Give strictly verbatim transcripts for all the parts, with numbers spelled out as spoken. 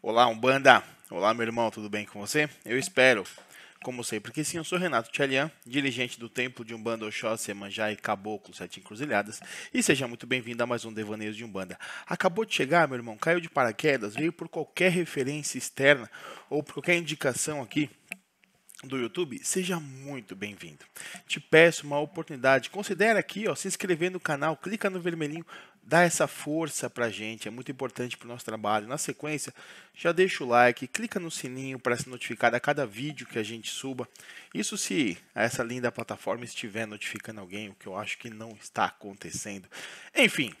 Olá, Umbanda! Olá, meu irmão, tudo bem com você? Eu espero, como sempre, que sim. Eu sou Renato Tchalian, dirigente do Templo de Umbanda, Oxossi, Yemanjá e Caboclo, Sete Encruzilhadas, e seja muito bem-vindo a mais um Devaneios de Umbanda. Acabou de chegar, meu irmão, caiu de paraquedas, veio por qualquer referência externa ou por qualquer indicação aqui do YouTube, seja muito bem-vindo. Te peço uma oportunidade, considera aqui, ó, se inscrever no canal, clica no vermelhinho, dá essa força pra gente, é muito importante pro nosso trabalho. Na sequência, já deixa o like, clica no sininho para ser notificado a cada vídeo que a gente suba. Isso se essa linda plataforma estiver notificando alguém, o que eu acho que não está acontecendo. Enfim,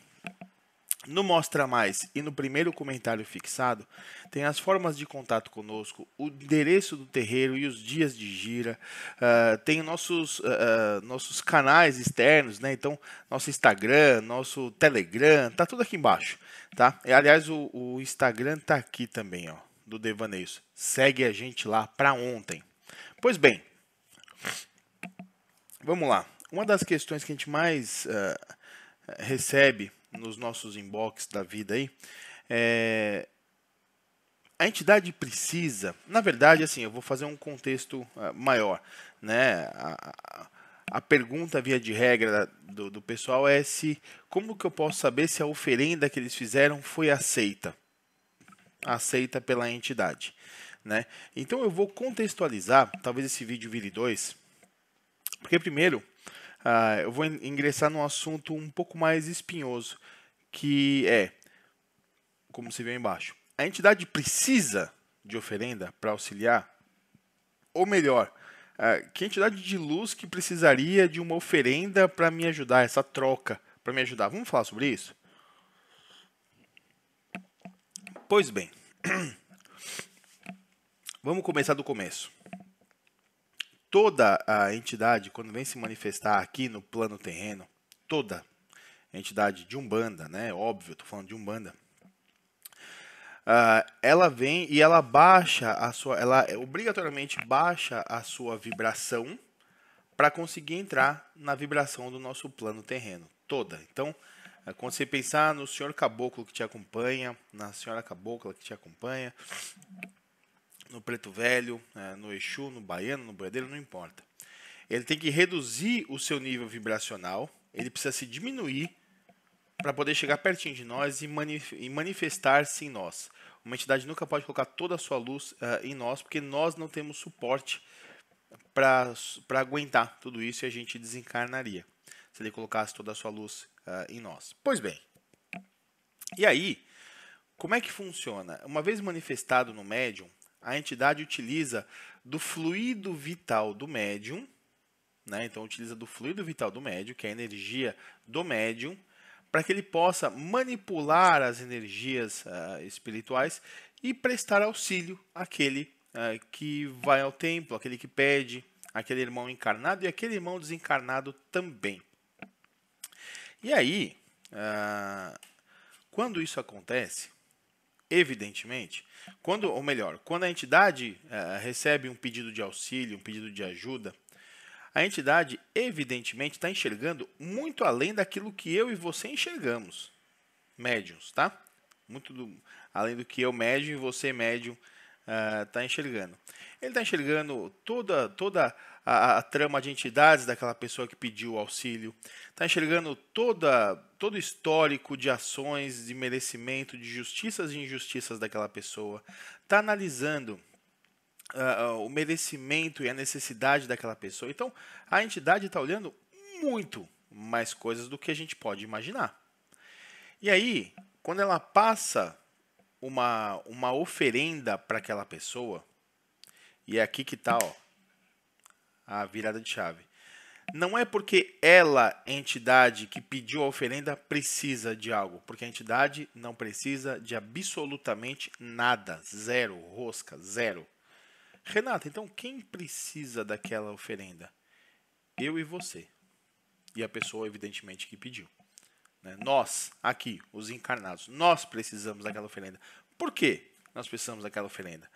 no Mostra Mais e no primeiro comentário fixado, tem as formas de contato conosco, o endereço do terreiro e os dias de gira, uh, tem nossos, uh, nossos canais externos, né? Então, nosso Instagram, nosso Telegram, tá tudo aqui embaixo, tá? E, aliás, o, o Instagram tá aqui também, ó, do Devaneios. Segue a gente lá para ontem. Pois bem, vamos lá. Uma das questões que a gente mais uh, recebe nos nossos inbox da vida aí, é... a entidade precisa, na verdade, assim, eu vou fazer um contexto uh, maior, né, a, a, a pergunta via de regra do, do pessoal é se, como que eu posso saber se a oferenda que eles fizeram foi aceita, aceita pela entidade, né, então eu vou contextualizar, talvez esse vídeo vire dois, porque primeiro, Uh, eu vou ingressar num assunto um pouco mais espinhoso, que é, como se vê embaixo, a entidade precisa de oferenda para auxiliar? Ou melhor, uh, que entidade de luz que precisaria de uma oferenda para me ajudar, essa troca para me ajudar? Vamos falar sobre isso? Pois bem, vamos começar do começo. Toda a entidade, quando vem se manifestar aqui no plano terreno, toda a entidade de Umbanda, né? Óbvio, estou falando de Umbanda. Uh, ela vem e ela baixa a sua, ela obrigatoriamente baixa a sua vibração para conseguir entrar na vibração do nosso plano terreno, toda. Então, quando você pensar no senhor Caboclo que te acompanha, na senhora Cabocla que te acompanha, no preto velho, no Exu, no baiano, no boiadeiro, não importa. Ele tem que reduzir o seu nível vibracional, ele precisa se diminuir para poder chegar pertinho de nós e, manif e manifestar-se em nós. Uma entidade nunca pode colocar toda a sua luz uh, em nós, porque nós não temos suporte para aguentar tudo isso e a gente desencarnaria, se ele colocasse toda a sua luz uh, em nós. Pois bem, e aí, como é que funciona? Uma vez manifestado no médium, a entidade utiliza do fluido vital do médium, né? Então utiliza do fluido vital do médium, que é a energia do médium, para que ele possa manipular as energias uh, espirituais e prestar auxílio àquele uh, que vai ao templo, àquele que pede, àquele irmão encarnado e àquele irmão desencarnado também. E aí, uh, quando isso acontece, evidentemente, quando, ou melhor, quando a entidade uh, recebe um pedido de auxílio, um pedido de ajuda, a entidade, evidentemente, está enxergando muito além daquilo que eu e você enxergamos, médiuns, tá? Muito do, além do que eu, médium, e você, médium, está uh, enxergando. Ele está enxergando toda, toda a, a trama de entidades daquela pessoa que pediu o auxílio, está enxergando toda, todo o histórico de ações, de merecimento, de justiças e injustiças daquela pessoa, está analisando uh, o merecimento e a necessidade daquela pessoa. Então, a entidade está olhando muito mais coisas do que a gente pode imaginar. E aí, quando ela passa Uma, uma oferenda para aquela pessoa, e é aqui que está a virada de chave. Não é porque ela, entidade que pediu a oferenda, precisa de algo, porque a entidade não precisa de absolutamente nada, zero, rosca, zero. Renata, então quem precisa daquela oferenda? Eu e você, e a pessoa evidentemente que pediu. Nós, aqui, os encarnados, nós precisamos daquela oferenda. Por que nós precisamos daquela oferenda?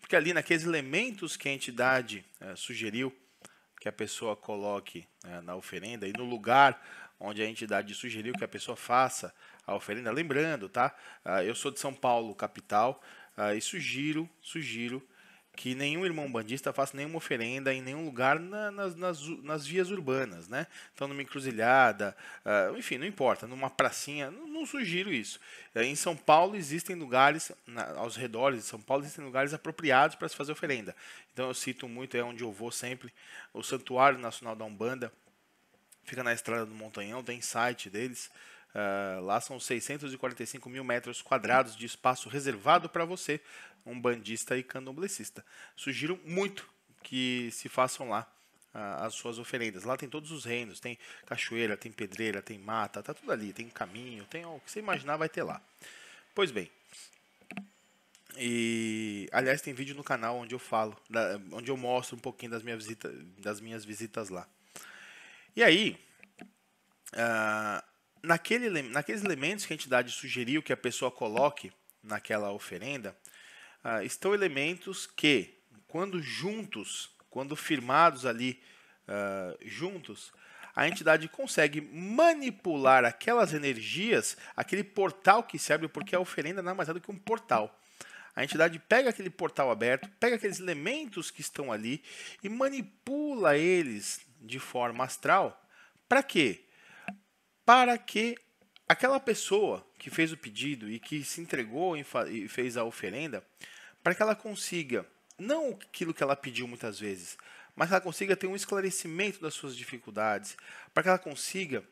Porque ali naqueles elementos que a entidade eh, sugeriu que a pessoa coloque eh, na oferenda e no lugar onde a entidade sugeriu que a pessoa faça a oferenda, lembrando, tá? Eu sou de São Paulo, capital, Ah, e sugiro, sugiro que nenhum irmão bandista faça nenhuma oferenda em nenhum lugar na, nas, nas, nas vias urbanas, né? Então, numa encruzilhada, uh, enfim, não importa, numa pracinha, não, não sugiro isso. Uh, em São Paulo existem lugares, na, aos redores de São Paulo, existem lugares apropriados para se fazer oferenda. Então, eu cito muito, é onde eu vou sempre, o Santuário Nacional da Umbanda, fica na Estrada do Montanhão, tem site deles. Uh, lá são seiscentos e quarenta e cinco mil metros quadrados de espaço reservado para você, umbandista e candomblessista. Sugiro muito que se façam lá uh, as suas oferendas. Lá tem todos os reinos, tem cachoeira, tem pedreira, tem mata, tá tudo ali, tem caminho, tem o que você imaginar vai ter lá. Pois bem, e aliás tem vídeo no canal onde eu falo, da, onde eu mostro um pouquinho das minhas, visita, das minhas visitas lá. E aí... Uh, Naquele, naqueles elementos que a entidade sugeriu que a pessoa coloque naquela oferenda, uh, estão elementos que, quando juntos, quando firmados ali uh, juntos, a entidade consegue manipular aquelas energias, aquele portal que se abre, porque a oferenda nada mais é do que um portal. A entidade pega aquele portal aberto, pega aqueles elementos que estão ali e manipula eles de forma astral. Para quê? Para que aquela pessoa que fez o pedido e que se entregou e fez a oferenda, para que ela consiga, não aquilo que ela pediu muitas vezes, mas que ela consiga ter um esclarecimento das suas dificuldades, para que ela consiga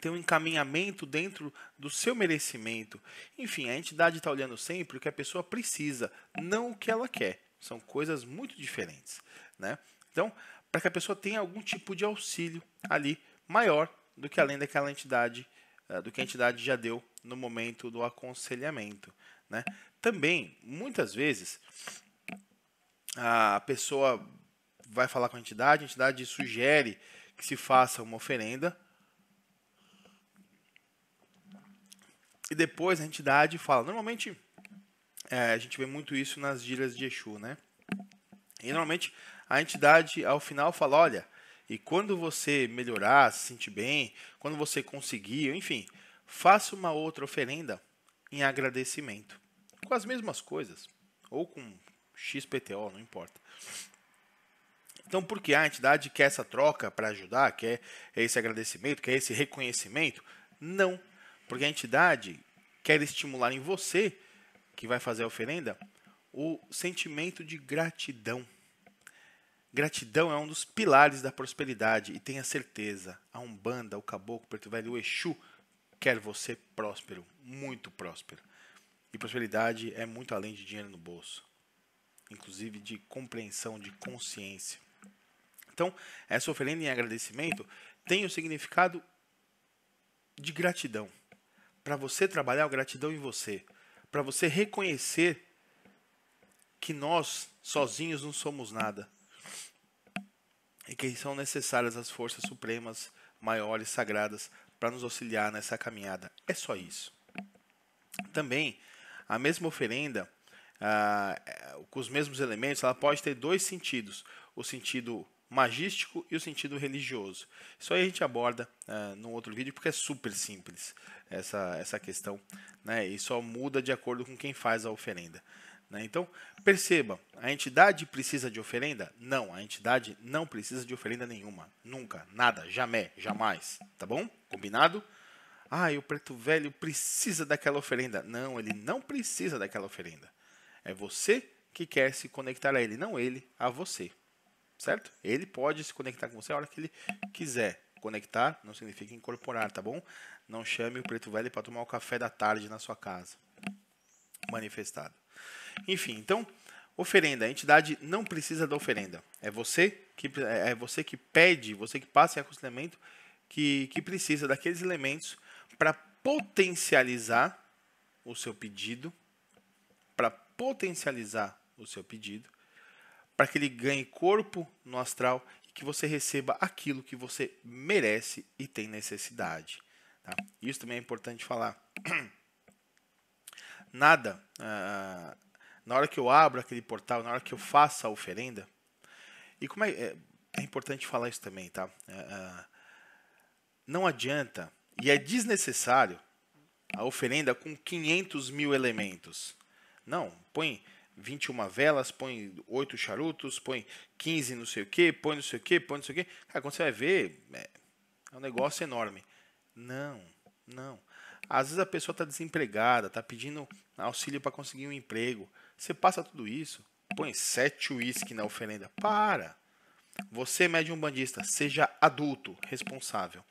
ter um encaminhamento dentro do seu merecimento. Enfim, a entidade está olhando sempre o que a pessoa precisa, não o que ela quer. São coisas muito diferentes, né? Então, para que a pessoa tenha algum tipo de auxílio ali maior do que além daquela entidade, do que a entidade já deu no momento do aconselhamento, né? Também, muitas vezes, a pessoa vai falar com a entidade, a entidade sugere que se faça uma oferenda, e depois a entidade fala. Normalmente, é, a gente vê muito isso nas gírias de Exu, né? E normalmente, a entidade, ao final, fala, olha... E quando você melhorar, se sentir bem, quando você conseguir, enfim, faça uma outra oferenda em agradecimento. Com as mesmas coisas, ou com X P T O, não importa. Então, porque a entidade quer essa troca para ajudar, quer esse agradecimento, quer esse reconhecimento? Não, porque a entidade quer estimular em você, que vai fazer a oferenda, o sentimento de gratidão. Gratidão é um dos pilares da prosperidade e tenha certeza, a Umbanda, o Caboclo, o Preto Velho, o Exu quer você próspero, muito próspero. E prosperidade é muito além de dinheiro no bolso, inclusive de compreensão, de consciência. Então, essa oferenda em agradecimento tem o significado de gratidão. Para você trabalhar a gratidão em você, para você reconhecer que nós sozinhos não somos nada. E que são necessárias as forças supremas, maiores, sagradas, para nos auxiliar nessa caminhada. É só isso. Também, a mesma oferenda, ah, com os mesmos elementos, ela pode ter dois sentidos. O sentido magístico e o sentido religioso. Isso aí a gente aborda ah, num outro vídeo, porque é super simples essa, essa questão, né? E só muda de acordo com quem faz a oferenda. Então, perceba, a entidade precisa de oferenda? Não, a entidade não precisa de oferenda nenhuma. Nunca, nada, jamais, jamais. Tá bom? Combinado? Ah, e o Preto Velho precisa daquela oferenda. Não, ele não precisa daquela oferenda. É você que quer se conectar a ele, não ele a você. Certo? Ele pode se conectar com você a hora que ele quiser. Conectar não significa incorporar, tá bom? Não chame o Preto Velho para tomar o café da tarde na sua casa. Manifestado. Enfim, então, oferenda, a entidade não precisa da oferenda. É você que, é você que pede, você que passa em aconselhamento, que, que precisa daqueles elementos para potencializar o seu pedido, para potencializar o seu pedido, para que ele ganhe corpo no astral e que você receba aquilo que você merece e tem necessidade. Tá? Isso também é importante falar. Nada, ah, na hora que eu abro aquele portal, na hora que eu faço a oferenda, e como é, é, é importante falar isso também, tá? Ah, não adianta, e é desnecessário, a oferenda com quinhentos mil elementos. Não, põe vinte e uma velas, põe oito charutos, põe quinze não sei o que, põe não sei o que, põe não sei o que. Cara, quando você vai ver, é, é um negócio enorme. Não, não. Às vezes a pessoa está desempregada, está pedindo auxílio para conseguir um emprego. Você passa tudo isso, põe sete uísque na oferenda. Para! Você, médium umbandista, seja adulto, responsável.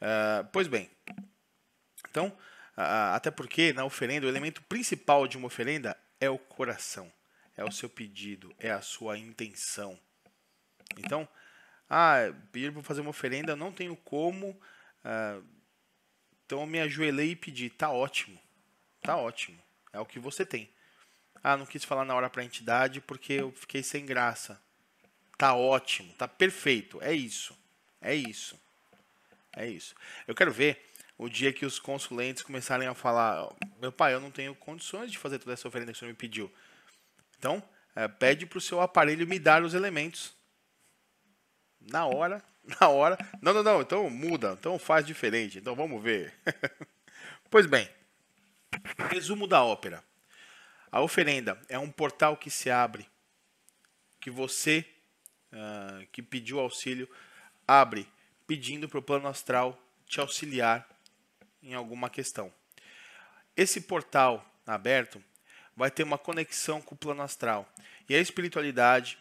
Uh, pois bem, então, uh, até porque na oferenda, o elemento principal de uma oferenda é o coração, é o seu pedido, é a sua intenção. Então, ah, pedir para fazer uma oferenda, eu não tenho como, ah, então eu me ajoelhei e pedi. Tá ótimo, tá ótimo, é o que você tem. Ah, não quis falar na hora para a entidade porque eu fiquei sem graça. Tá ótimo, tá perfeito, é isso, é isso, é isso. Eu quero ver o dia que os consulentes começarem a falar, meu pai, eu não tenho condições de fazer toda essa oferenda que o senhor me pediu. Então, é, pede para o seu aparelho me dar os elementos. Na hora, na hora. Não, não, não, então muda, então faz diferente, então vamos ver. Pois bem, resumo da ópera. A oferenda é um portal que se abre, que você, uh, que pediu auxílio, abre pedindo para o plano astral te auxiliar em alguma questão. Esse portal aberto vai ter uma conexão com o plano astral. E a espiritualidade,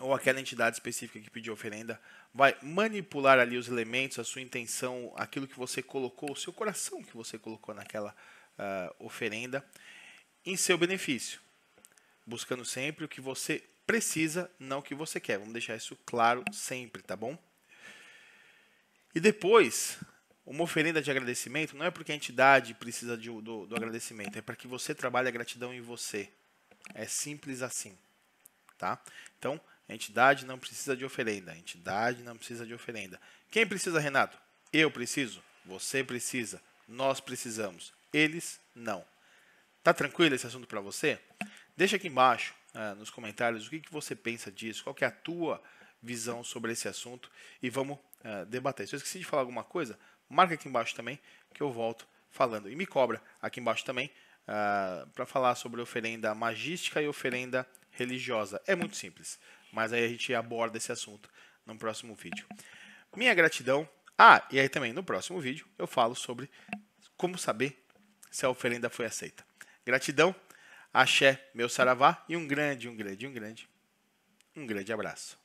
ou aquela entidade específica que pediu oferenda, vai manipular ali os elementos, a sua intenção, aquilo que você colocou, o seu coração que você colocou naquela uh, oferenda, em seu benefício. Buscando sempre o que você precisa, não o que você quer. Vamos deixar isso claro sempre, tá bom? E depois, uma oferenda de agradecimento não é porque a entidade precisa de, do, do agradecimento, é para que você trabalhe a gratidão em você. É simples assim, tá? Então, a entidade não precisa de oferenda, a entidade não precisa de oferenda. Quem precisa, Renato? Eu preciso, você precisa, nós precisamos, eles não. Tá tranquilo esse assunto para você? Deixa aqui embaixo, ah, nos comentários, o que, que você pensa disso, qual que é a tua visão sobre esse assunto e vamos uh, debater. Se eu esqueci de falar alguma coisa, marca aqui embaixo também que eu volto falando. E me cobra aqui embaixo também uh, para falar sobre oferenda magística e oferenda religiosa. É muito simples, mas aí a gente aborda esse assunto no próximo vídeo. Minha gratidão. Ah, e aí também no próximo vídeo eu falo sobre como saber se a oferenda foi aceita. Gratidão, axé, meu saravá e um grande, um grande, um grande, um grande abraço.